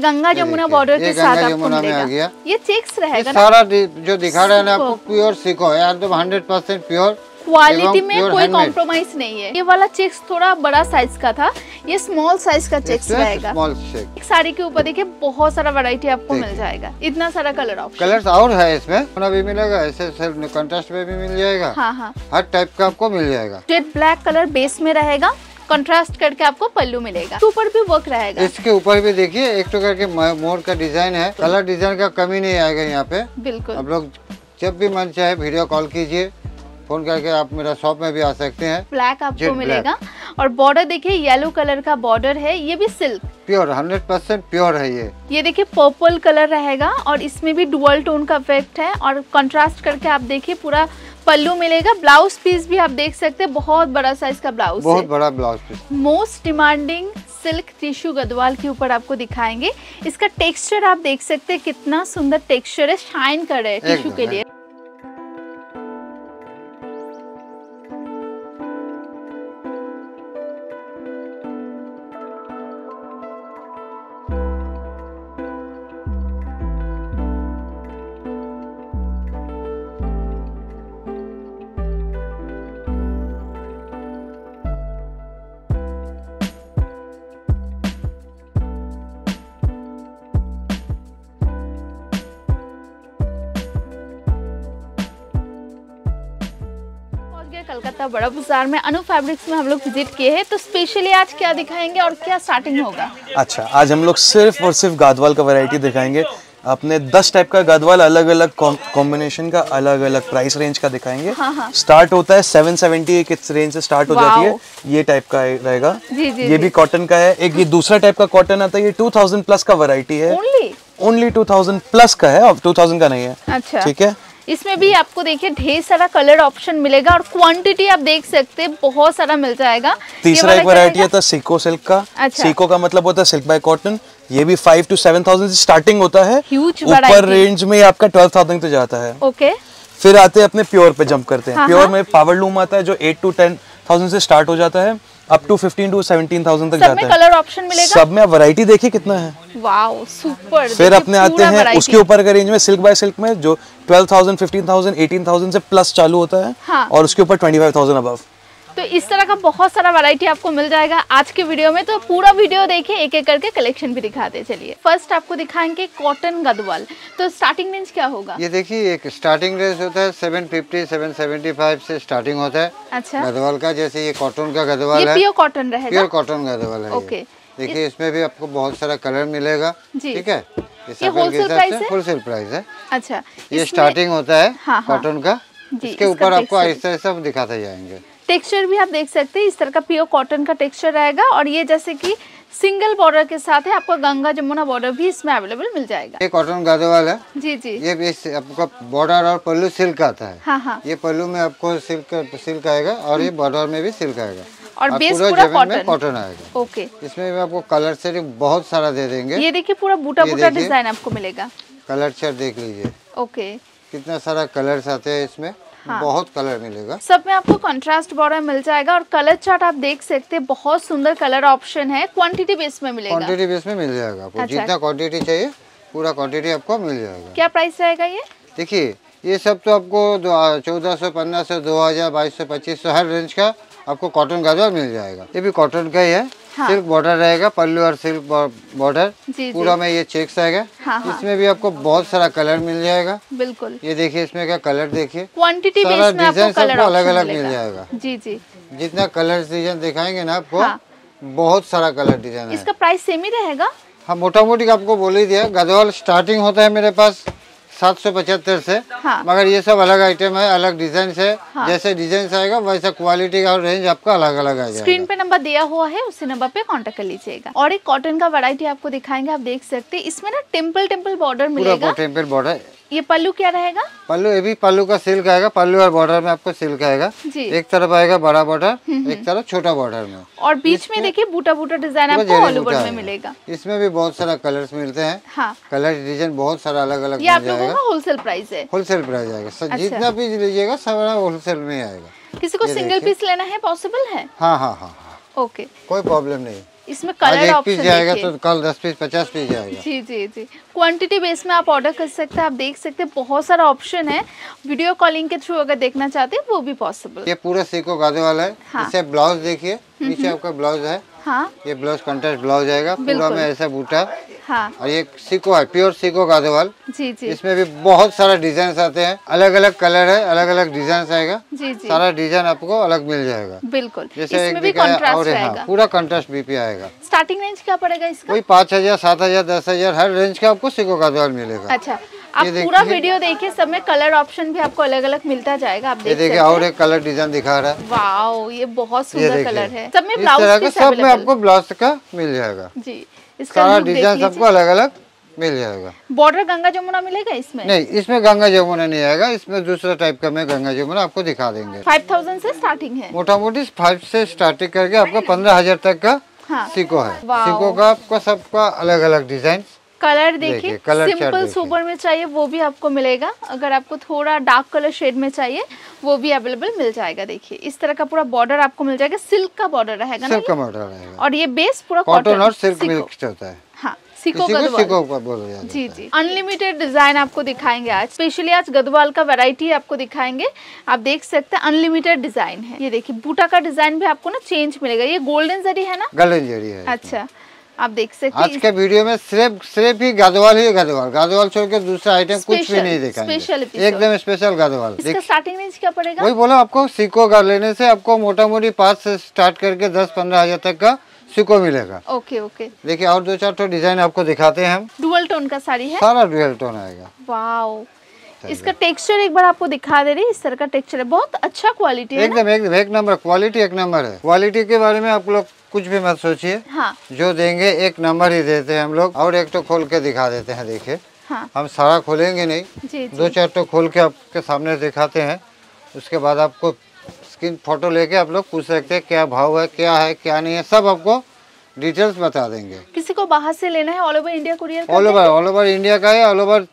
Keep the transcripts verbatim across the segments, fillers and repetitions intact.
Ganga Jamuna border के साथ आपको मिलेगा। ये चेक्स रहेगा ना, सारा जो दिखा रहा है ना आपको प्योर सिको है, एकदम हंड्रेड परसेंट प्योर, क्वालिटी में कोई कॉम्प्रोमाइज नहीं है। ये वाला चेक्स थोड़ा बड़ा साइज का था, ये स्मॉल साइज का चेक्स रहेगा। एक साड़ी के ऊपर देखिए बहुत सारा वैरायटी आपको मिल जाएगा, इतना सारा कलर ऑप्शन, कलर्स और है इसमें भी मिलेगा, ऐसे कंट्रास्ट में भी मिल जाएगा। हाँ हाँ, हर टाइप का आपको मिल जाएगा। जेट ब्लैक कलर बेस में रहेगा, कंट्रास्ट करके आपको पल्लू मिलेगा, ऊपर भी वर्क रहेगा। इसके ऊपर भी देखिए एक तो करके मोर का डिजाइन है, कलर डिजाइन का कमी नहीं आएगा यहाँ पे बिल्कुल। आप लोग जब भी मन चाहे वीडियो कॉल कीजिए, फोन करके आप मेरा शॉप में भी आ सकते हैं। ब्लैक आपको मिलेगा और बॉर्डर देखिए येलो कलर का बॉर्डर है, ये भी silk pure hundred percent pure है। ये ये देखिए पर्पल कलर रहेगा और इसमें भी डुअल टोन का इफेक्ट है और कंट्रास्ट करके आप देखिए पूरा पल्लू मिलेगा। ब्लाउज पीस भी आप देख सकते हैं, बहुत बड़ा साइज का ब्लाउज, बहुत बड़ा blouse piece. Most demanding silk tissue Gadwal के ऊपर आपको दिखाएंगे। इसका टेक्सचर आप देख सकते हैं, कितना सुंदर टेक्सचर है, शाइन कर रहे हैं टिश्यू के लिए। कलकत्ता बड़ा बाजार में अनु फैब्रिक्स में हम लोग विजिट किए हैं, तो स्पेशली आज क्या दिखाएंगे और क्या स्टार्टिंग होगा? अच्छा, आज हम लोग सिर्फ और सिर्फ गादवाल का वैरायटी दिखाएंगे। अपने दस टाइप का गादवाल अलग अलग कॉम्बिनेशन का अलग अलग प्राइस रेंज का दिखाएंगे। हाँ हाँ। स्टार्ट होता है सेवन सेवेंटी, एक रेंज से स्टार्ट हो जाती है। ये टाइप का रहेगा, ये भी कॉटन का है। एक ये दूसरा टाइप का कॉटन आता है, ये टू थाउजेंड प्लस का वैरायटी है, ओनली टू थाउजेंड प्लस का है, टू थाउजेंड का नहीं है। अच्छा ठीक है, इसमें भी आपको देखिए ढेर सारा कलर ऑप्शन मिलेगा और क्वांटिटी आप देख सकते हैं बहुत सारा मिल जाएगा। तीसरा एक वैरायटी है सिको सिल्क का। अच्छा। सिको का मतलब होता है सिल्क बाय कॉटन। ये भी फाइव टू सेवन थाउजेंड से स्टार्टिंग होता है, ऊपर रेंज में आपका ट्वेल्व थाउजेंड तो जाता है। ओके, फिर आते हैं अपने प्योर पे जंप करते हैं। हाँ, प्योर में पावर लूम आता है जो एट टू टेन थाउजेंड से स्टार्ट हो जाता है, up to fifteen to seventeen thousand तक जाता है। कलर ऑप्शन मिलेगा सब में, वैरायटी देखिए कितना है। Wow super. फिर अपने आते हैं उसके ऊपर का रेंज में सिल्क बाय सिल्क में जो twelve thousand, fifteen thousand, eighteen thousand से प्लस चालू होता है। हाँ। और उसके ऊपर ट्वेंटी फाइव थाउजेंड अबव। तो इस तरह का बहुत सारा वैरायटी आपको मिल जाएगा आज के वीडियो में। तो पूरा वीडियो देखिए, एक एक करके कलेक्शन भी दिखाते चलिए। फर्स्ट आपको दिखाएंगे कॉटन गदवाल, तो स्टार्टिंग रेंज क्या होगा? ये देखिए एक स्टार्टिंग रेंज होता है seven fifty, seven seventy five से स्टार्टिंग होता है। अच्छा। गदवाल का, जैसे ये कॉटन का गदवाल है, प्योर कॉटन रहेगा, प्योर कॉटन गदवाल है। ओके, देखिए इसमें भी आपको बहुत सारा कलर मिलेगा। ठीक है, ये होलसेल प्राइस है, होलसेल प्राइस है। अच्छा, ये स्टार्टिंग होता है कॉटन का, इसके ऊपर आपको ऐसा ऐसा दिखाते जाएंगे। टेक्सचर भी आप देख सकते हैं, इस तरह का प्योर कॉटन का टेक्सचर रहेगा और ये जैसे कि सिंगल बॉर्डर के साथ है, आपको गंगा जमुना बॉर्डर भी इसमें अवेलेबल मिल जाएगा। ये कॉटन गदवाल है। जी जी, ये भी आपका बॉर्डर और पल्लू सिल्क आता है। हाँ हाँ, ये पल्लू में आपको सिल्क सिल्क आएगा और ये बॉर्डर में भी सिल्क आएगा और बेस पूरा कॉटन कॉटन आएगा। ओके, इसमें भी आपको कलर से बहुत सारा दे देंगे। ये देखिए पूरा बूटा बूटा डिजाइन आपको मिलेगा। कलर चेट देख लीजिए। ओके, कितना सारा कलर्स आते हैं इसमें। हाँ। बहुत कलर मिलेगा, सब में आपको कंट्रास्ट बॉर्डर मिल जाएगा और कलर चार्ट आप देख सकते हैं, बहुत सुंदर कलर ऑप्शन है। क्वांटिटी बेस में मिलेगा, क्वांटिटी बेस में मिल जाएगा आपको। अच्छा। जितना क्वांटिटी चाहिए पूरा क्वांटिटी आपको मिल जाएगा। क्या प्राइस रहेगा ये? देखिए ये सब तो आपको चौदह सौ, पंद्रह सौ, दो हजार, बाईस सौ, पच्चीस सौ, हर रेंज का आपको कॉटन गदवाल मिल जाएगा। ये भी कॉटन का ही है। हाँ। सिल्क बॉर्डर रहेगा, पल्लू और सिल्क बॉर्डर पूरा में ये चेक्स आएगा। हाँ हाँ। इसमें भी आपको बहुत सारा कलर मिल जाएगा। बिल्कुल, ये देखिए इसमें का कलर देखिए, क्वांटिटी बेस में आपको कलर अलग अलग मिल जाएगा। जी जी, जितना कलर डिजाइन दिखाएंगे ना आपको। हाँ। बहुत सारा कलर डिजाइन है। इसका प्राइस सेम ही रहेगा। हाँ, मोटा मोटी आपको बोल ही दिया। गदवाल स्टार्टिंग होता है मेरे पास सात सौ पचहत्तर से, मगर ये सब अलग आइटम है, अलग डिजाइन है। हाँ। जैसे डिजाइन आएगा वैसा क्वालिटी का रेंज आपका अलग अलग आएगा। स्क्रीन पे नंबर दिया हुआ है, उसी नंबर पे कांटेक्ट कर लीजिएगा। और एक कॉटन का वैरायटी आपको दिखाएंगे, आप देख सकते हैं इसमें ना टेम्पल टेम्पल बॉर्डर मिलेगा, टेम्पल बॉर्डर। ये पल्लू क्या रहेगा? पल्लू ये भी पल्लू का सिल्क आएगा, पल्लू और बॉर्डर में आपको सिल्क आएगा। एक तरफ आएगा बड़ा बॉर्डर, एक तरफ छोटा बॉर्डर में, और बीच में देखिए बूटा बूटा डिजाइन आपको ऑल ओवर में मिलेगा। इसमें भी बहुत सारा कलर्स मिलते हैं। हाँ। कलर डिजाइन बहुत सारा अलग अलग। ये आप लोगों का होलसेल प्राइस है, होलसेल प्राइस आएगा, जितना भी लीजिएगा सारा होलसेल में आएगा। किसी को सिंगल पीस लेना है पॉसिबल है? हाँ हाँ हाँ। ओके, कोई प्रॉब्लम नहीं। इसमें कलर ऑप्शन जाएगा तो कल दस पीस पचास पीस जाएगा। जी जी जी क्वांटिटी बेस में आप ऑर्डर कर सकते हैं। आप देख सकते हैं बहुत सारा ऑप्शन है। वीडियो कॉलिंग के थ्रू अगर देखना चाहते हैं वो भी पॉसिबल। ये पूरा सीको गादेवाल है। हाँ। इससे ब्लाउज देखिए, नीचे आपका ब्लाउज है। हाँ। ये ब्लाउज कंट्रास्ट ब्लाउज आएगा पूरा में ऐसा बूटा। हाँ। और ये सीको है, प्योर सीको गादेवाल। जी जी इसमें भी बहुत सारा डिजाइन आते हैं, अलग अलग कलर है, अलग अलग डिजाइन आएगा। जी जी सारा डिजाइन आपको अलग मिल जाएगा। बिल्कुल जैसे इसमें भी कंट्रास्ट आएगा, पूरा कंट्रास्ट बीपी आएगा। स्टार्टिंग रेंज क्या पड़ेगा इसका? कोई पाँच हजार सात हजार दस हजार हर रेंज का आपको सीको गादेवाल मिलेगा। अच्छा आप पूरा वीडियो देखिए, सब में कलर ऑप्शन भी आपको अलग अलग मिलता जाएगा। आप देख देखिए और एक कलर डिजाइन दिखा रहा है। वाओ ये बहुत सुंदर कलर है। सब में ब्लाउज सब में आपको ब्लाउज का मिल जाएगा। जी इसका डिजाइन सबको अलग अलग मिल जाएगा। बॉर्डर गंगा जमुना मिलेगा इसमें? नहीं इसमें गंगा जमुना नहीं आएगा, इसमें दूसरा टाइप का मैं गंगा जमुना आपको दिखा देंगे। फाइव थाउजेंड से स्टार्टिंग है, मोटा मोटी फाइव से स्टार्टिंग करके आपका पंद्रह हजार तक का सीको है। सीको का आपका सबका अलग अलग डिजाइन। कलर देखिए सिंपल सोबर में चाहिए वो भी आपको मिलेगा, अगर आपको थोड़ा डार्क कलर शेड में चाहिए वो भी अवेलेबल मिल जाएगा। देखिए इस तरह का पूरा बॉर्डर आपको मिल जाएगा, सिल्क का बॉर्डर रहेगा ना, सिल्क का बॉर्डर रहेगा। और ये बेस पूरा कॉटन और सिल्क मिक्स होता है। हाँ सिको गदवाल। जी जी अनलिमिटेड डिजाइन आपको दिखाएंगे आज, स्पेशली आज गदवाल का वैरायटी आपको दिखाएंगे। आप देख सकते हैं अनलिमिटेड डिजाइन है। ये देखिए बूटा का डिजाइन भी आपको ना चेंज मिलेगा। ये गोल्डन जरी है ना? गोल्डन जरी है। अच्छा आप देख सकते हैं आज के वीडियो में सिर्फ सिर्फ ही गादेवाल ही गादेवाल, गादेवाल छोड़ के दूसरा आइटम कुछ भी नहीं दिखाएंगे, एकदम स्पेशल गादेवाल। इसका स्टार्टिंग रेंज क्या पड़ेगा? वही बोला आपको सीको का लेने से आपको मोटा मोटी पाँच से स्टार्ट करके दस पंद्रह हजार तक का सीको मिलेगा। ओके ओके देखिए और दो चार तो डिजाइन आपको दिखाते हैं हम। डुअल टोन का साड़ी है, सारा डुअल टोन आएगा। वाओ इसका टेक्सचर एक बार आपको दिखा दे रही है, इस तरह का टेक्सचर है, बहुत अच्छा क्वालिटी है। एकदम एकदम एक नंबर क्वालिटी, एक नंबर है। क्वालिटी के बारे में आप लोग कुछ भी मत सोचिए। हाँ। जो देंगे एक नंबर ही देते हैं हम लोग। और एक तो खोल के दिखा देते हैं देखिए। हाँ। हम सारा खोलेंगे नहीं, जी, जी। दो चार तो खोल के आपके सामने दिखाते हैं, उसके बाद आपको स्क्रीन फोटो लेके आप लोग पूछ सकते हैं क्या भाव है, क्या है क्या नहीं है, सब आपको डिटेल्स बता देंगे। किसी को बाहर से लेना है all over India courier? All over all over India का है, ऑल ओवर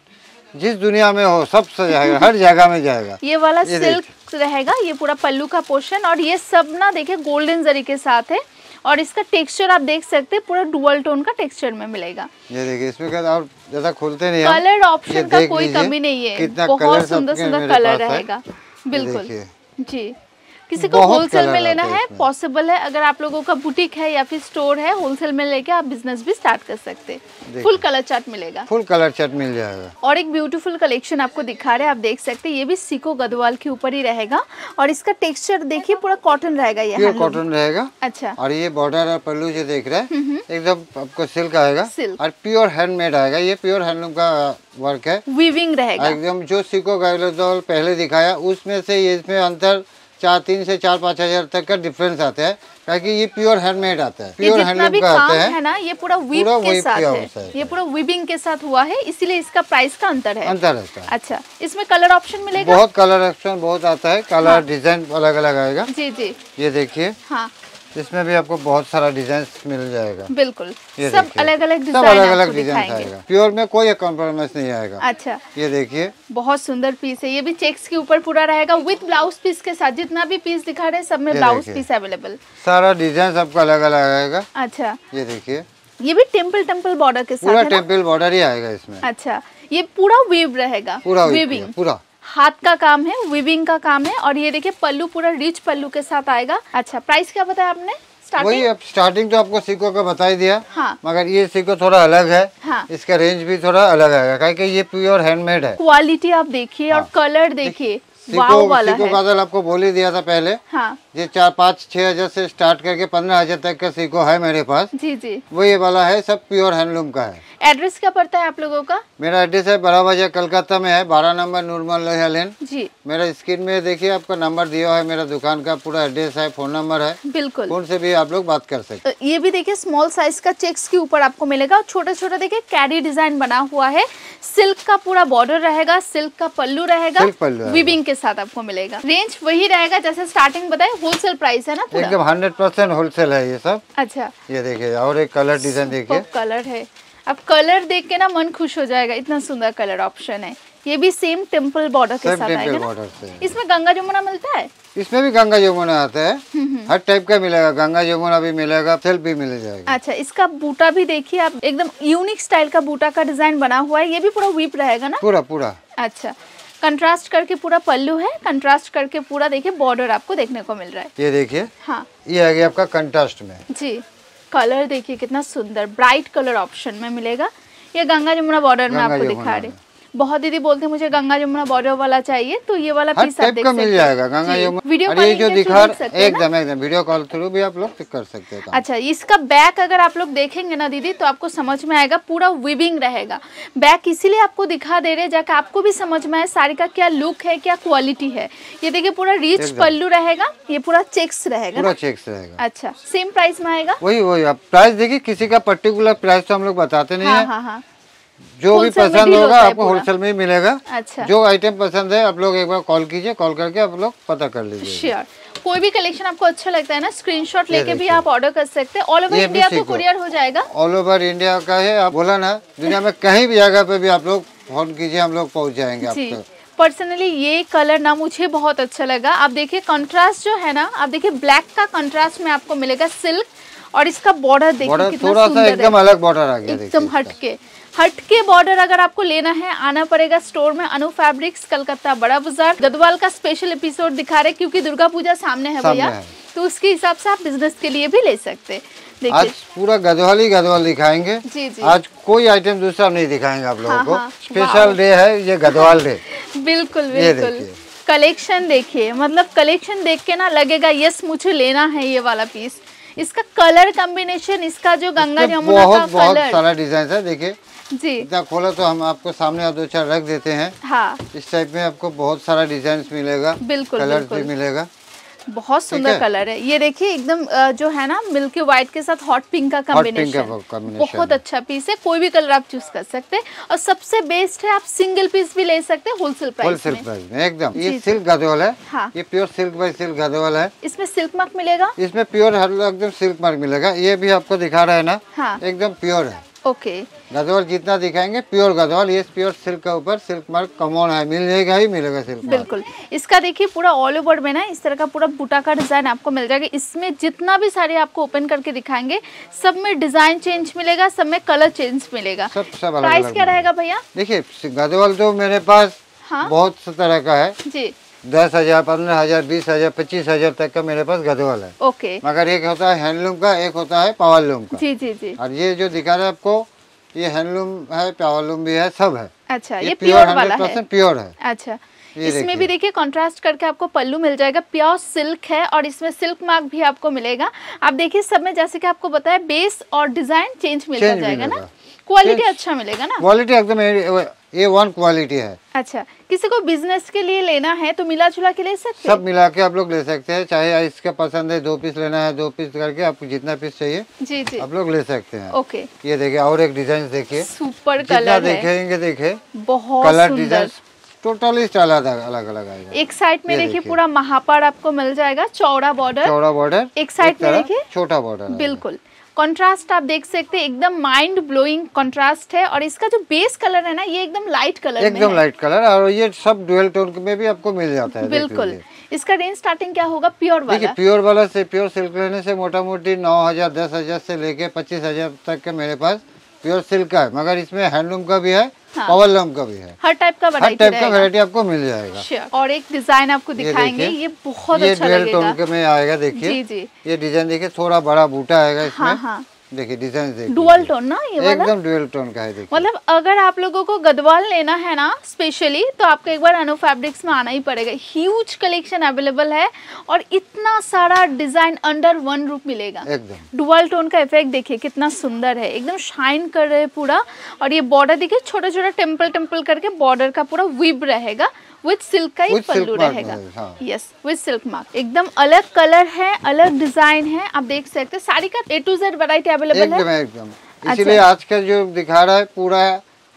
जिस दुनिया में हो सब से जाएगा, हर जगह में जाएगा। ये वाला ये सिल्क रहेगा, ये पूरा पल्लू का पोर्शन। और ये सब ना देखिए गोल्डन जरी के साथ है, और इसका टेक्सचर आप देख सकते हैं पूरा डुअल टोन का टेक्सचर में मिलेगा। ये देखिए इसमें क्या और ज्यादा खोलते नहीं, कलर ऑप्शन का कोई कमी नहीं है, बहुत सुंदर सुंदर कलर रहेगा। बिल्कुल जी किसी को होलसेल में लेना है पॉसिबल है, अगर आप लोगों का बुटीक है या फिर स्टोर है, होलसेल में लेके आप बिजनेस भी स्टार्ट कर सकते हैं। फुल कलर चार्ट मिलेगा, फुल कलर चार्ट मिल जाएगा। और एक ब्यूटीफुल कलेक्शन आपको दिखा रहे हैं, आप देख सकते हैं ये भी सीको गदवाल के ऊपर ही रहेगा। और इसका टेक्सचर देखिए पूरा कॉटन रहेगा, ये कॉटन रहेगा। अच्छा और ये बॉर्डर और पल्लू जो देख रहे हैं एकदम आपको सिल्क आएगा, और प्योर हैंडमेड आएगा। ये प्योर हैंडलूम का वर्क है, वीविंग रहेगा एकदम। जो सीको गदवाल पहले दिखाया उसमें से इसमें अंतर चार तीन से चार पाँच हजार तक का डिफरेंस आता है, ताकि ये प्योर हैंडमेड आता है। प्योर हैंडमेड का आता है ना, ये पूरा वीव के साथ है, ये पूरा वीविंग के साथ हुआ है, इसीलिए इसका प्राइस का अंतर है। अंतर है। अच्छा इसमें कलर ऑप्शन मिलेगा? बहुत कलर ऑप्शन बहुत आता है, कलर डिजाइन अलग अलग आएगा। जी जी ये देखिए। हाँ इसमें भी आपको बहुत सारा डिजाइन मिल जाएगा। बिल्कुल सब अलग अलग डिजाइन, सब अलग अलग डिजाइन आएगा। प्योर में कोई कॉम्प्रोमाइज नहीं आएगा। अच्छा ये देखिए बहुत सुंदर पीस है, ये भी चेक्स के ऊपर पूरा रहेगा विद ब्लाउज पीस के साथ। जितना भी पीस दिखा रहे हैं सब में ब्लाउज पीस अवेलेबल, सारा डिजाइन सबका अलग अलग आएगा। अच्छा ये देखिए ये भी टेम्पल टेम्पल बॉर्डर के साथ, पूरा टेम्पल बॉर्डर ही आएगा इसमें। अच्छा ये पूरा वेव रहेगा, पूरा वेविंग, पूरा हाथ का काम है, वीविंग का काम है। और ये देखिए पल्लू पूरा रिच पल्लू के साथ आएगा। अच्छा प्राइस क्या बताया आपने स्टार्टिंग? वही आप स्टार्टिंग तो आपको सीको का बता ही दिया। हाँ। मगर ये सीको थोड़ा अलग है। हाँ। इसका रेंज भी थोड़ा अलग आएगा, क्योंकि ये प्योर हैंडमेड है। क्वालिटी आप देखिए। हाँ। और कलर देखिए सीको वाला सीको गादल आपको बोल ही दिया था पहले। हाँ। ये चार पाँच छह हजार से स्टार्ट करके पंद्रह हजार तक का सीको है मेरे पास। जी जी वो ये वाला है, सब प्योर हैंडलूम का है। एड्रेस क्या पड़ता है आप लोगों का? मेरा एड्रेस है बड़ा बाजार कोलकाता में है, बारह नंबर नूरमल लोहिया लेन। जी मेरा स्क्रीन में देखिए आपका नंबर दिया है, मेरा दुकान का पूरा एड्रेस है, फोन नंबर है। बिल्कुल फोन से भी आप लोग बात कर सकते। तो ये भी देखिए स्मॉल साइज का चेक्स के ऊपर आपको मिलेगा, और छोटा छोटा देखिए कैरी डिजाइन बना हुआ है। सिल्क का पूरा बॉर्डर रहेगा, सिल्क का पल्लू रहेगा, वीविंग के साथ आपको मिलेगा। रेंज वही रहेगा जैसे स्टार्टिंग बताए, होलसेल प्राइस है ना, एकदम हंड्रेड परसेंट होलसेल है ये सब। अच्छा ये देखिए और एक कलर डिजाइन देखिए, कलर है। अब कलर देख के ना मन खुश हो जाएगा, इतना सुंदर कलर ऑप्शन है। ये भी सेम टेम्पल बॉर्डर के साथ आएगा ना? इसमें गंगा जमुना मिलता है? इसमें भी गंगा यमुना आता है, हर टाइप का मिलेगा, गंगा यमुना भी मिलेगा, सेल्फ भी मिल जाएगा। अच्छा, इसका बूटा भी देखिए आप, एकदम यूनिक स्टाइल का बूटा का डिजाइन बना हुआ है। ये भी पूरा वीप रहेगा ना? पूरा पूरा। अच्छा, कंट्रास्ट करके पूरा पल्लू है, कंट्रास्ट करके पूरा देखिए बॉर्डर आपको देखने को मिल रहा है। ये देखिए, हाँ ये आ गया आपका कंट्रास्ट में। जी, कलर देखिए कितना सुंदर ब्राइट कलर ऑप्शन में मिलेगा। ये गंगा जमुना बॉर्डर में आपको दिखा रहे। बहुत दीदी बोलते हैं मुझे गंगा यमुना बॉर्डर वाला चाहिए, तो ये वाला पीस आप देख सकते हैं, मिल जाएगा गंगा यमुना। वीडियो कॉल जो दिखा एकदम एकदम वीडियो कॉल थ्रू भी आप लोग पिक कर सकते हैं। अच्छा, इसका बैक अगर आप लोग देखेंगे ना दीदी तो आपको समझ में आएगा, पूरा वीविंग रहेगा। बैक इसीलिए आपको दिखा दे रहे जाके आपको भी समझ में आए साड़ी का क्या लुक है, क्या क्वालिटी है। ये देखिए पूरा रिच पल्लू रहेगा, ये पूरा चेक्स रहेगा, पूरा चेक्स रहेगा। अच्छा, सेम प्राइस में आएगा? वही वही, आप प्राइस देखिए, किसी का पर्टिकुलर प्राइस तो हम लोग बताते नहीं है, जो भी पसंद होगा आपको होलसेल में ही मिलेगा। अच्छा, जो आइटम पसंद है आप लोग एक बार कॉल कीजिए, कॉल करके आप लोग पता कर लीजिए। श्योर, कोई भी कलेक्शन आपको अच्छा लगता है ना, स्क्रीनशॉट लेके भी आप ऑर्डर कर सकते हैं। ऑल ओवर इंडिया तो कुरियर हो जाएगा, ऑल ओवर इंडिया का है। आप बोला ना, दुनिया में कहीं भी जगह पे भी आप लोग फोन कीजिए, हम लोग पहुँच जाएंगे आपको। पर्सनली ये कलर ना मुझे बहुत अच्छा लगा। आप देखिए कंट्रास्ट जो है ना, आप देखिए ब्लैक का कंट्रास्ट में आपको मिलेगा सिल्क, और इसका बॉर्डर देखिए कितना सुंदर है, एकदम अलग बॉर्डर आ गया, एकदम हटके हटके बॉर्डर। अगर आपको लेना है आना पड़ेगा स्टोर में, अनु फैब्रिक्स, कलकत्ता बड़ा बाजार। गदवाल का स्पेशल एपिसोड दिखा रहे क्योंकि दुर्गा पूजा सामने है भैया, तो उसके हिसाब से आप बिजनेस के लिए भी ले सकते हैं। आज पूरा गदवाल ही गदवाल दिखाएंगे। जी जी, आज कोई आइटम दूसरा नहीं दिखाएंगे आप लोगों को। स्पेशल डे है ये, गदवाल डे। बिल्कुल बिल्कुल, कलेक्शन देखिए, मतलब कलेक्शन देख के ना लगेगा यस मुझे लेना है ये वाला पीस। इसका कलर कॉम्बिनेशन, इसका जो गंगा जमुना का कलर, बहुत सारा डिजाइन है देखिए जी। इतना खोला तो हम आपको सामने दो चार रख देते हैं। हाँ, इस टाइप में आपको बहुत सारा डिजाइन मिलेगा, बिल्कुल कलर भी मिलेगा, बहुत सुंदर कलर है। ये देखिए एकदम जो है ना मिल्की व्हाइट के साथ हॉट पिंक का कॉम्बिनेशन, बहुत अच्छा पीस है। कोई भी कलर आप चूज कर सकते हैं, और सबसे बेस्ट है आप सिंगल पीस भी ले सकते हैं होलसेल प्राइस में एकदम। ये सिल्क गदवाल है, ये pure silk by silk Gadwal है। इसमें सिल्क मार्क मिलेगा, इसमें प्योर एकदम सिल्क मार्क मिलेगा। ये भी आपको दिखा रहा है ना, एकदम प्योर है। ओके, गदवाल जितना दिखाएंगे प्योर गदवाल। ये प्योर सिल्क के ऊपर सिल्क मार्क कमोन है, मिल जाएगा ही मिलेगा सिल्क मार्क। बिल्कुल, इसका देखिए पूरा ऑल ओवर में ना इस तरह का पूरा बूटा का डिजाइन आपको मिल जाएगा। इसमें जितना भी साड़ी आपको ओपन करके दिखाएंगे सब में डिजाइन चेंज मिलेगा, सब में कलर चेंज मिलेगा। सब सब प्राइस क्या रहेगा भैया? देखिये गदवाल तो मेरे पास बहुत तरह का है जी, दस हजार पंद्रह हजार बीस हजार पच्चीस हजार तक का मेरे पास गदवाल है। ओके, मगर एक होता है हैंडलूम का, एक होता है पावर लूम का। जी जी जी, और ये जो दिखा रहा है आपको ये हैंडलूम है, पावर लूम भी है, सब है। अच्छा, ये, ये प्योर वाला है, प्योर है। अच्छा, इसमें भी देखिए कंट्रास्ट करके आपको पल्लू मिल जाएगा, प्योर सिल्क है, और इसमें सिल्क मार्क भी आपको मिलेगा। आप देखिए सब में जैसे कि आपको बताया बेस और डिजाइन चेंज मिल जाएगा ना, क्वालिटी अच्छा मिलेगा ना, क्वालिटी एकदम ये वन क्वालिटी है। अच्छा, किसी को बिजनेस के लिए लेना है तो मिला जुला के ले सकते हैं, सब मिला के आप लोग ले सकते हैं। चाहे इसका पसंद है दो पीस लेना है, दो पीस करके आपको जितना पीस चाहिए जी जी आप लोग ले सकते हैं। ओके, ये देखिए और एक डिजाइन देखिए, सुपर कलर देखेंगे, देखे बहुत कलर डिजाइन टोटली अलग अलग अलग आएगा। एक साइड में देखिए पूरा महापाड़ आपको मिल जाएगा, चौड़ा बॉर्डर, चौड़ा बॉर्डर, एक साइड में देखिए छोटा बॉर्डर। बिल्कुल, कंट्रास्ट आप देख सकते हैं, एकदम माइंड ब्लोइंग कंट्रास्ट है। और इसका जो बेस कलर है ना ये एकदम लाइट कलर, एकदम लाइट कलर, और ये सब डुअल टोन में भी आपको मिल जाता है। बिल्कुल, इसका रेंज स्टार्टिंग क्या होगा? प्योर वाला, प्योर वाला से प्योर सिल्क लेने से मोटा मोटी नौ हजार दस हजार से लेके पच्चीस हजार तक के मेरे पास प्योर सिल्क का है। मगर इसमें हैंडलूम का भी है, पावर लूम का भी है, हर टाइप का वैरायटी आपको मिल जाएगा। और एक डिजाइन आपको दिखाएंगे, ये बहुत अच्छा लगेगा, डुअल टोन आएगा। देखिए ये डिजाइन देखिए, थोड़ा बड़ा बूटा आएगा इसमें, देखिए डिजाइन देखिए डुअल टोन ना, ये वाला एकदम डुअल टोन का है। देखिए मतलब अगर आप लोगों को गदवाल लेना है ना स्पेशली, तो आपको एक बार अनु फैब्रिक्स में आना ही पड़ेगा। ह्यूज कलेक्शन अवेलेबल है, और इतना सारा डिजाइन अंडर वन रूप मिलेगा। एकदम डुअल टोन का इफेक्ट देखिए कितना सुंदर है, एकदम शाइन कर रहे पूरा। और ये बॉर्डर देखिए छोटा छोटा टेम्पल टेम्पल करके बॉर्डर का पूरा वीब रहेगा, विद सिल्क का ही पल्लू रहेगा। यस, विद सिल्क मार्क, एकदम अलग कलर है, अलग डिजाइन है। आप देख सकते हैं साड़ी का A to Z variety available है एकदम। इसीलिए आज का जो दिखा रहा है पूरा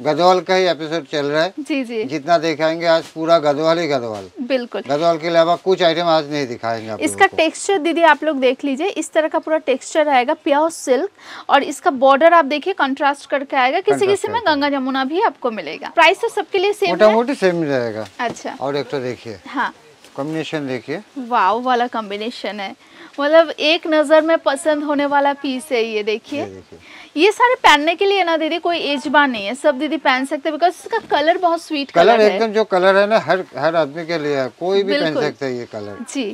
गदवाल का ही एपिसोड चल रहा है जी जी। जितना दिखाएंगे आज पूरा गदवाल ही गदवाल, बिल्कुल गदवाल के अलावा कुछ आइटम आज नहीं दिखाएंगे आप। इसका टेक्सचर दीदी आप लोग देख लीजिए, इस तरह का पूरा टेक्सचर आएगा प्योर सिल्क, और इसका बॉर्डर आप देखिए कंट्रास्ट करके आएगा, किसी किसी में गंगा जमुना भी आपको मिलेगा। प्राइस तो सबके लिए सेम मोटा मोटी सेम रहेगा। अच्छा, और एक तो देखिये हाँ कॉम्बिनेशन देखिये, वाव वाला कॉम्बिनेशन है, मतलब एक नज़र में पसंद होने वाला पीस है ये। देखिए ये सारे पहनने के लिए ना दीदी कोई एजबान नहीं है, सब दीदी पहन सकते हैं, बिकॉज इसका कलर बहुत स्वीट कलर, कलर एकदम जो कलर है ना हर हर आदमी के लिए है, कोई भी पहन सकता है ये कलर जी।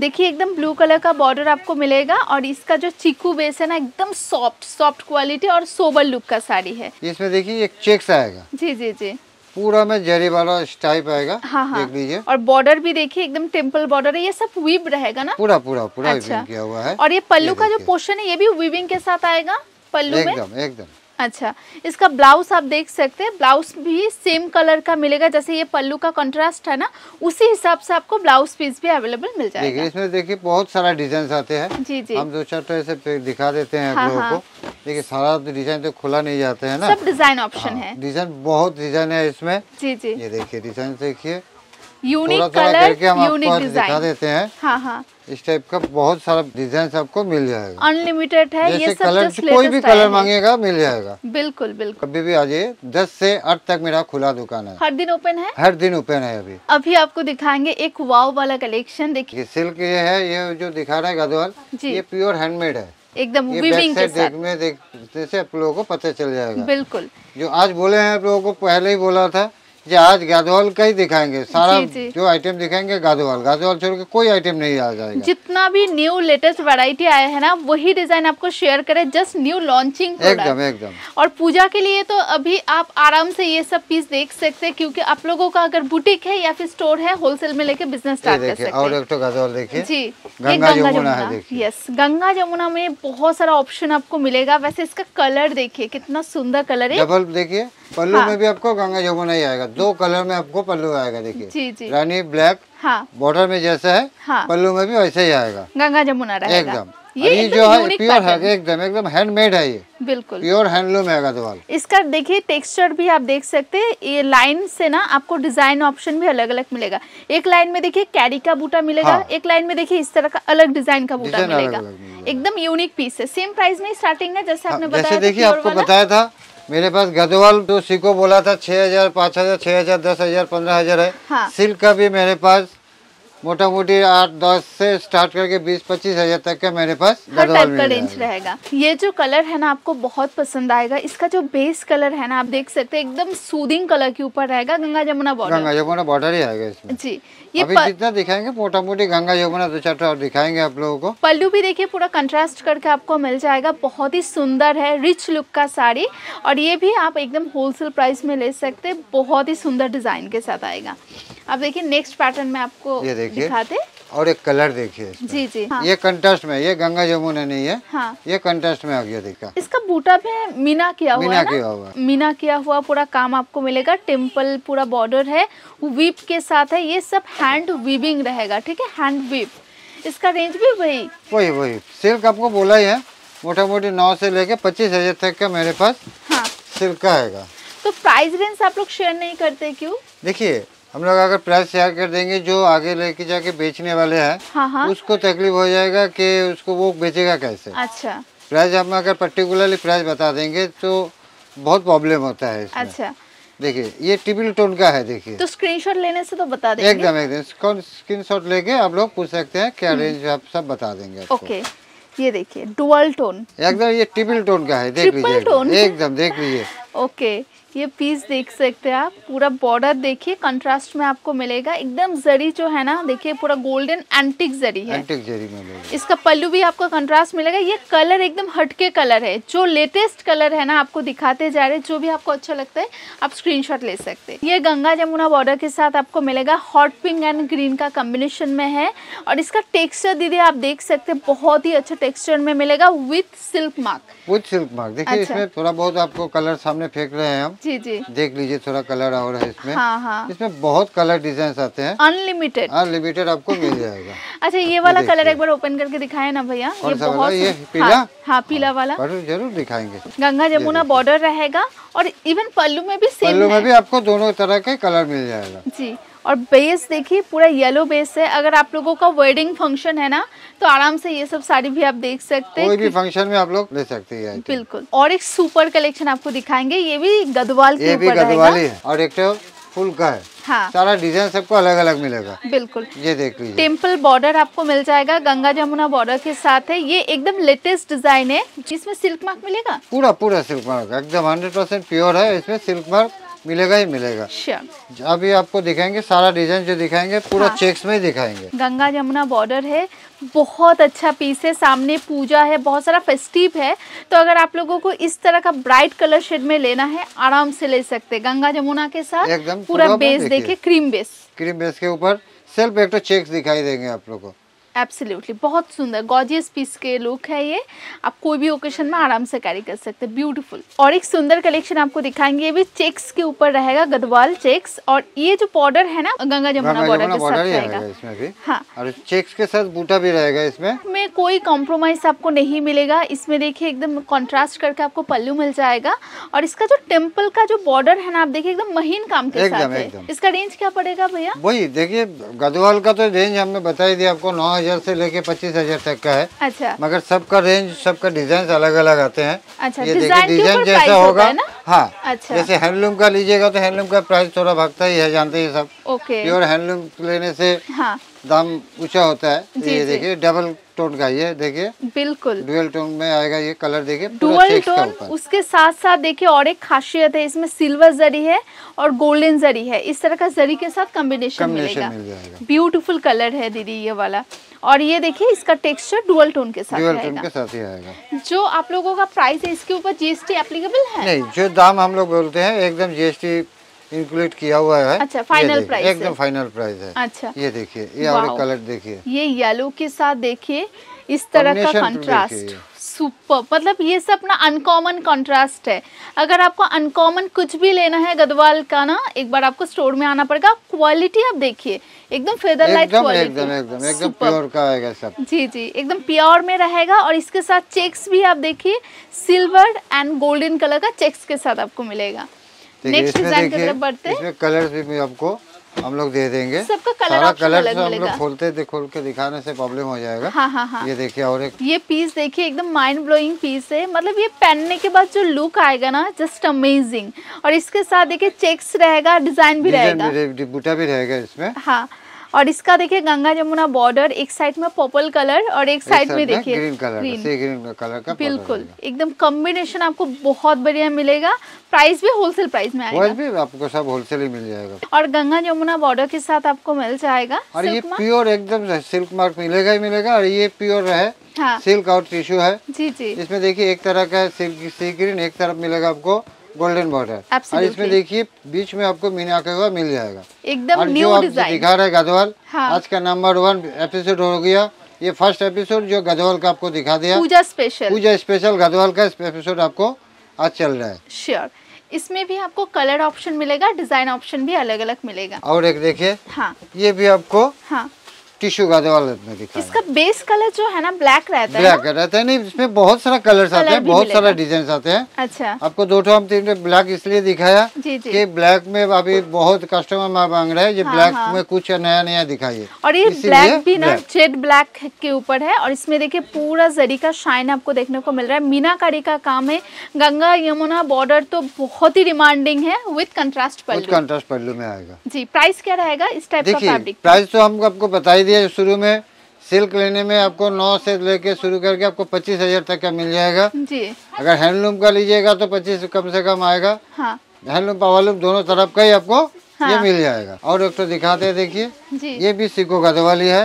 देखिए एकदम ब्लू कलर का बॉर्डर आपको मिलेगा, और इसका जो चिकू बेस है ना एकदम सॉफ्ट सॉफ्ट क्वालिटी और सोबर लुक का साड़ी है। इसमें देखिए एक चेक्स आएगा जी जी जी, पूरा में जरी वाला टाइप आएगा हाँ हाँ। देख लीजिए, और बॉर्डर भी देखिए एकदम टेम्पल बॉर्डर है, ये सब वीव रहेगा ना पूरा पूरा पूरा अच्छा। किया हुआ है, और ये पल्लू का जो पोर्शन है ये भी वीविंग के साथ आएगा पल्लू में एकदम एकदम अच्छा। इसका ब्लाउज आप देख सकते हैं, ब्लाउज भी सेम कलर का मिलेगा, जैसे ये पल्लू का कंट्रास्ट है ना उसी हिसाब से आपको ब्लाउज पीस भी अवेलेबल मिल जाएगा। इसमें देखिए बहुत सारा डिजाइन आते हैं जी जी, हम दो चार तो ऐसे दिखा देते हैं आप लोगों को। देखिए सारा डिजाइन तो खुला नहीं जाते हैं ना, सब डिजाइन ऑप्शन है, डिजाइन बहुत डिजाइन है इसमें जी जी। ये देखिए डिजाइन देखिए, यूनिक कलर यूनिक डिजाइन देते हैं हाँ हाँ, इस टाइप का बहुत सारा डिजाइन आपको मिल जाएगा, अनलिमिटेड है ये सब। कलर कोई भी कलर मांगेगा मिल जाएगा, बिल्कुल बिल्कुल। कभी भी आ जाइए, दस से आठ तक मेरा खुला दुकान है, हर दिन ओपन है, हर दिन ओपन है। अभी अभी आपको दिखाएंगे एक वाव वाला कलेक्शन। देखिए सिल्क ये है, ये जो दिखा रहा है गदवाल ये प्योर हैंडमेड है एकदम, वीविंग के साथ देखने से आप लोगों को पता चल जाएगा। बिल्कुल जो आज बोले हैं आप लोगों को, पहले ही बोला था आज गादवाल का ही दिखाएंगे, सारा जो आइटम दिखाएंगे गादवाल, गादवाल छोड़ के कोई आइटम नहीं आ जाएगा। जितना भी न्यू लेटेस्ट वैरायटी आया है ना वही डिजाइन आपको शेयर करें, जस्ट न्यू लॉन्चिंग एकदम एकदम। और पूजा के लिए तो अभी आप आराम से ये सब पीस देख सकते हैं, क्योंकि आप लोगों का अगर बुटीक है या फिर स्टोर है, होलसेल में लेके बिजनेस स्टार्ट कर सकते हैं। और एक तो गादवाल देखिए जी, गंगा जमुना है, यस गंगा जमुना में बहुत सारा ऑप्शन आपको मिलेगा। वैसे इसका कलर देखिए कितना सुंदर कलर है, डबल देखिए पल्लू में भी आपको गंगा जमुना ही आएगा, दो कलर में आपको पल्लू आएगा। देखिए रानी ब्लैक हाँ, बॉर्डर में जैसा है हाँ, पल्लू में भी वैसे ही आएगा, गंगा जमुना रहेगा एकदम। ये एकदम जो है प्योर है एकदम एकदम हैंडमेड है, ये बिल्कुल प्योर हैंडलूम है गदवाल। इसका देखिए टेक्सचर भी आप देख सकते हैं, ये लाइन से ना आपको डिजाइन ऑप्शन भी अलग अलग मिलेगा। एक लाइन में देखिए कैरी का बूटा मिलेगा हाँ, एक लाइन में देखिए इस तरह का अलग डिजाइन का बूटा मिलेगा, एकदम यूनिक पीस है। सेम प्राइस में स्टार्टिंग है, जैसे आपने बताया। देखिए आपको बताया था मेरे पास गदवाल जो सिको बोला था छः हजार पाँच हजार छः हजार दस हजार पंद्रह हजार है हाँ। सिल्क का भी मेरे पास मोटा मोटी आठ दस से स्टार्ट करके बीस पच्चीस हजार तक का मेरे पास हर टाइप का रेंज रहेगा। ये जो कलर है ना आपको बहुत पसंद आएगा, इसका जो बेस कलर है ना आप देख सकते हैं एकदम सूदिंग कलर के ऊपर रहेगा, गंगा जमुना बॉर्डर, गंगा जमुना बॉर्डर ही आएगा इसमें जी। ये अभी जितना दिखाएंगे मोटा मोटी गंगा यमुना दो चार दिखाएंगे आप लोगों को। पल्लू भी देखिए पूरा कंट्रास्ट करके आपको मिल जाएगा, बहुत ही सुंदर है रिच लुक का साड़ी, और ये भी आप एकदम होलसेल प्राइस में ले सकते, बहुत ही सुंदर डिजाइन के साथ आएगा। अब देखिए नेक्स्ट पैटर्न में आपको दिखाते, और एक कलर देखिए जी जी हाँ। ये कंट्रास्ट में, ये गंगा जमुना नहीं है हाँ, ये कंट्रास्ट में आ गया। देखा इसका बूटा भी मीना किया हुआ, मीना किया हुआ मीना किया हुआ पूरा काम आपको मिलेगा, टेम्पल पूरा बॉर्डर है, वीप के साथ है, ये सब हैंड वीविंग रहेगा, ठीक है हैंड वीप। इसका रेंज भी वही वही वही सिल्क आपको बोला ही है, मोटा मोटी नौ से लेके पच्चीस हजार तक का मेरे पास सिल्क का आएगा। तो प्राइस रेंज आप लोग शेयर नहीं करते क्यों? देखिए हम लोग अगर प्राइस शेयर कर देंगे, जो आगे लेके जाके बेचने वाले हैं हाँ हाँ, उसको तकलीफ हो जाएगा कि उसको वो बेचेगा कैसे। अच्छा प्राइस हम अगर पर्टिकुलरली प्राइस बता देंगे तो बहुत प्रॉब्लम होता है इसमें। अच्छा देखिए ये टिबिल टोन का है, देखिए तो स्क्रीनशॉट लेने से तो बता देंगे एकदम एकदम, स्क्रीनशॉट लेके आप लोग पूछ सकते हैं क्या रेंज, आप सब बता देंगे। ओके ये देखिए डुअल टोन एकदम, ये टिबिल टोन का है, देख लीजिए एकदम देख लीजिए। ओके ये पीस देख सकते हैं आप, पूरा बॉर्डर देखिए कंट्रास्ट में आपको मिलेगा, एकदम जरी जो है ना देखिए पूरा गोल्डन एंटीक जरी है, एंटीक जरी मिलेगा। इसका पल्लू भी आपको कंट्रास्ट मिलेगा, ये कलर एकदम हटके कलर है, जो लेटेस्ट कलर है ना आपको दिखाते जा रहे हैं, जो भी आपको अच्छा लगता है आप स्क्रीनशॉट ले सकते हैं। ये गंगा जमुना बॉर्डर के साथ आपको मिलेगा, हॉट पिंक एंड ग्रीन का कॉम्बिनेशन में है, और इसका टेक्सचर दीदी आप देख सकते हैं बहुत ही अच्छा टेक्सचर में मिलेगा, with silk mark, with silk mark. देखिए इसमें थोड़ा बहुत आपको कलर सामने फेंक रहे हैं हम। जी जी, देख लीजिए थोड़ा कलर और है इसमें। हाँ हाँ, इसमें बहुत कलर डिजाइन आते हैं, अनलिमिटेड अनलिमिटेड आपको मिल जाएगा। अच्छा ये वाला कलर एक बार ओपन करके दिखाए ना भैया, ये बहुत ये पीला। हाँ पीला वाला जरूर दिखाएंगे। गंगा जमुना बॉर्डर रहेगा और इवन पल्लू में भी सेम, पल्लू में भी आपको दोनों तरह के कलर मिल जाएगा जी। और बेस देखिए पूरा येलो बेस है। अगर आप लोगों का वेडिंग फंक्शन है ना तो आराम से ये सब साड़ी भी आप देख सकते हैं, कोई भी फंक्शन में आप लोग ले सकते हैं बिल्कुल। और एक सुपर कलेक्शन आपको दिखाएंगे, ये भी गदवाल के ऊपर रहेगा और एक तो फुल का है। हाँ, सारा डिजाइन सबको अलग अलग मिलेगा बिल्कुल। ये देख लीजिए टेम्पल बॉर्डर आपको मिल जाएगा, गंगा जमुना बॉर्डर के साथ है। ये एकदम लेटेस्ट डिजाइन है जिसमें सिल्क मार्क मिलेगा, पूरा पूरा सिल्क मार्क एकदम हंड्रेड परसेंट प्योर है। इसमें सिल्क मार्क मिलेगा ही मिलेगा। अभी आपको दिखाएंगे सारा डिजाइन जो दिखाएंगे पूरा हाँ। चेक्स में दिखाएंगे। गंगा जमुना बॉर्डर है, बहुत अच्छा पीस है। सामने पूजा है, बहुत सारा फेस्टिव है, तो अगर आप लोगों को इस तरह का ब्राइट कलर शेड में लेना है आराम से ले सकते हैं। गंगा जमुना के साथ एकदम पूरा बेस देखिए, क्रीम बेस, क्रीम बेस के ऊपर सिर्फ एक तो चेक्स दिखाई देंगे आप लोग को। एब्सोल्युटली बहुत सुंदर गॉर्जियस पीस के लुक है ये, आप कोई भी ओकेशन में आराम से कैरी कर सकते हैं, ब्यूटीफुल। और एक सुंदर कलेक्शन आपको दिखाएंगे, ये भी चेक्स के ऊपर रहेगा, गदवाल चेक्स। और ये जो बॉर्डर है ना गंगा जमुना बॉर्डर के साथ रहेगा इसमें भी। हाँ, और चेक्स के साथ बूटा भी रहेगा, इसमें में कोई कॉम्प्रोमाइज आपको नहीं मिलेगा। इसमें देखिए एकदम कॉन्ट्रास्ट करके आपको पल्लू मिल जाएगा। और इसका जो टेम्पल का जो बॉर्डर है ना आप देखिए एकदम महीन काम के साथ है। इसका रेंज क्या पड़ेगा भैया? वही देखिये गदवाल का तो रेंज हमने बताई दिया आपको नौ से लेके पच्चीस हजार तक का है। अच्छा, मगर सबका रेंज सबका डिजाइन अलग अलग आते हैं। अच्छा, ये देखिए डिजाइन जैसा होगा ना? हाँ अच्छा। जैसे हैंडलूम का लीजिएगा तो हैंडलूम का प्राइस थोड़ा भागता ही है, जानते हैं सब। ओके, प्योर हैंडलूम लेने से हाँ। दाम ऊंचा होता है। जी, ये देखिए डबल टोन का, ये देखिए बिल्कुल डुअल टोन में आएगा। ये कलर देखिए डुअल टोन, उसके साथ साथ देखिए और एक खासियत है इसमें सिल्वर जरी है और गोल्डन जरी है। इस तरह का जरी के साथ कॉम्बिनेशन मिलेगा, ब्यूटीफुल कलर है दीदी ये वाला। और ये देखिए इसका टेक्सचर डुअल टोन के साथ रहेगा, के साथ ही आएगा। जो आप लोगों का प्राइस है इसके ऊपर जीएसटी एप्लीकेबल है? नहीं, जो दाम हम लोग बोलते हैं एकदम जीएसटी इंक्लूड किया हुआ है। अच्छा, फाइनल प्राइस एकदम फाइनल प्राइस है। अच्छा, ये देखिए ये और कलर देखिए, ये येलो के साथ देखिए इस तरह का कंट्रास्ट, सुपर। मतलब ये सब ना अनकॉमन कंट्रास्ट है। अगर आपको अनकॉमन कुछ भी लेना है गदवाल का ना एक बार आपको स्टोर में आना पड़ेगा। क्वालिटी आप देखिए एकदम फेदर लाइट क्वालिटी, एकदम एकदम एकदम प्योर का आएगा सब। जी जी, एकदम प्योर में रहेगा। और इसके साथ चेक्स भी आप देखिए सिल्वर एंड गोल्डन कलर का चेक्स के साथ आपको मिलेगा। नेक्स्ट डिजाइन की तरफ बढ़ते हैं। इसमें कलर्स भी आपको हम लोग दे देंगे, सबका कलर कलर हम लोग खोलते खोल के दिखाने से प्रॉब्लम हो जाएगा। हाँ हाँ हाँ, ये देखिए और एक ये पीस देखिए एकदम माइंड ब्लोइंग पीस है। मतलब ये पहनने के बाद जो लुक आएगा ना जस्ट अमेजिंग। और इसके साथ देखिए चेक्स रहेगा, डिजाइन भी रहेगा, बूटा भी रहेगा इसमें। हाँ, और इसका देखिए गंगा जमुना बॉर्डर, एक साइड में पर्पल कलर और एक साइड में देखिए green colour, sea green colour का बिल्कुल एकदम कॉम्बिनेशन आपको बहुत बढ़िया मिलेगा। प्राइस भी होलसेल प्राइस में आएगा, भी आपको सब होलसेल ही मिल जाएगा। और गंगा जमुना बॉर्डर के साथ आपको मिल जाएगा। और ये प्योर एकदम सिल्क मार्क मिलेगा ही मिलेगा। और ये प्योर है हाँ। सिल्क और टिश्यू है। जी जी, इसमें देखिए एक तरह का सिल्क सी ग्रीन, एक तरफ मिलेगा आपको गोल्डन बॉर्डर। और इसमें देखिए बीच में आपको मीना का हुआ मिल जाएगा एकदम न्यू डिजाइन दिखा रहे गदवाल। हाँ। आज का नंबर वन एपिसोड हो गया, ये फर्स्ट एपिसोड जो गदवाल का आपको दिखा दिया, पूजा स्पेशल, पूजा स्पेशल गदवाल का एपिसोड आपको आज चल रहा है। श्योर, इसमें भी आपको कलर ऑप्शन मिलेगा, डिजाइन ऑप्शन भी अलग अलग मिलेगा। और एक देखिये हाँ। ये भी आपको हाँ। टिश्यू गदवाल में दिखा, इसका बेस कलर जो है ना ब्लैक रहता है, ब्लैक रहता है। नहीं, इसमें बहुत सारा कलर्स आते हैं, बहुत सारा डिजाइन आते हैं। अच्छा, आपको दो हम तीन ब्लैक इसलिए दिखाया जी जी। कि ब्लैक में अभी बहुत कस्टमर मांग रहे हैं ये हाँ, ब्लैक हाँ। में कुछ नया नया दिखाइए। और ये ब्लैक भी ना जेड ब्लैक के ऊपर है। और इसमें देखिये पूरा जरी का शाइन आपको देखने को मिल रहा है, मीनाकारी का काम है। गंगा यमुना बॉर्डर तो बहुत ही डिमांडिंग है, with contrast pallu, contrast pallu में आएगा जी। प्राइस क्या रहेगा इस टाइप का फैब्रिक? प्राइस तो हमको आपको बताइए शुरू में सिल्क लेने में आपको नौ से लेके शुरू करके आपको पच्चीस हजार तक का मिल जाएगा जी। अगर हैंडलूम का लीजिएगा तो पच्चीस कम से कम आएगा हाँ। हैंडलूम पावरलूम दोनों तरफ का ही आपको हाँ। ये मिल जाएगा। और एक तो दिखाते हैं देखिए, ये भी सिको गदवाली है।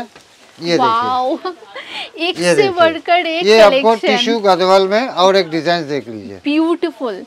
ये देखिए एक से बढ़कर एक, ये आपको टिश्यू गदवाल में और एक डिजाइन देख लीजिए, ब्यूटीफुल।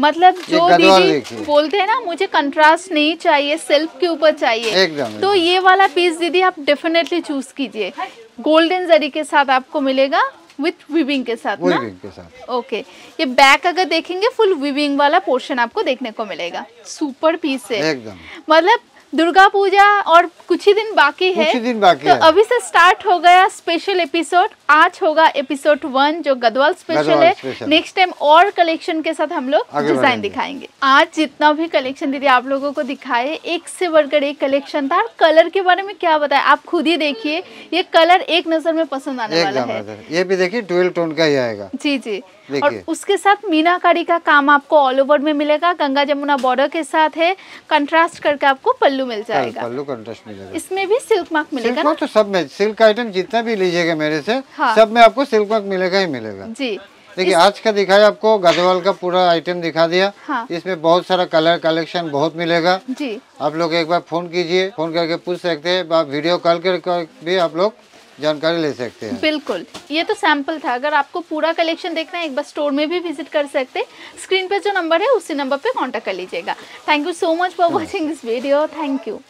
मतलब जो दीदी बोलते हैं ना मुझे कंट्रास्ट नहीं चाहिए, सिल्क के ऊपर चाहिए एकदम, तो ये वाला पीस दीदी आप डेफिनेटली चूज कीजिए। गोल्डन जरी के साथ आपको मिलेगा, विथ वीविंग के साथ ना? के साथ। ओके, ये बैक अगर देखेंगे फुल वीविंग वाला पोर्शन आपको देखने को मिलेगा। सुपर पीस है एकदम। मतलब दुर्गा पूजा और कुछ ही दिन बाकी है, कुछ दिन बाकी तो है। अभी से स्टार्ट हो गया स्पेशल एपिसोड। आज होगा एपिसोड वन जो गदवाल स्पेशल है। नेक्स्ट टाइम और कलेक्शन के साथ हम लोग डिजाइन दिखाएंगे। आज जितना भी कलेक्शन दीदी आप लोगों को दिखाए, एक से बढ़कर एक कलेक्शन था। कलर के बारे में क्या बताए, आप खुद ही देखिए। ये कलर एक नजर में पसंद आने वाला है। ये भी देखिए ट्वेल्व टोन का ही आएगा। जी जी, और उसके साथ मीनाकारी का काम आपको ऑल ओवर में मिलेगा। गंगा जमुना बॉर्डर के साथ है, कंट्रास्ट करके आपको पल्लू मिल जाएगा। पल्लू कंट्रास्ट मिलेगा। इसमें भी सिल्क मार्क मिलेगा ना? तो सब में सिल्क आइटम जितना भी लीजिएगा मेरे से, हाँ। सब में आपको सिल्क मार्क मिलेगा ही मिलेगा। जी देखिए, आज का दिखाया आपको गदवाल का पूरा आइटम दिखा दिया। हाँ। इसमें बहुत सारा कलर कलेक्शन बहुत मिलेगा। जी आप लोग एक बार फोन कीजिए, फोन करके पूछ सकते हैं, वीडियो कॉल करके भी आप लोग जानकारी ले सकते हैं। बिल्कुल, ये तो सैंपल था। अगर आपको पूरा कलेक्शन देखना है, एक बार स्टोर में भी विजिट कर सकते। स्क्रीन पे जो नंबर है उसी नंबर पे कांटेक्ट कर लीजिएगा। Thank you so much for watching this video. Thank you.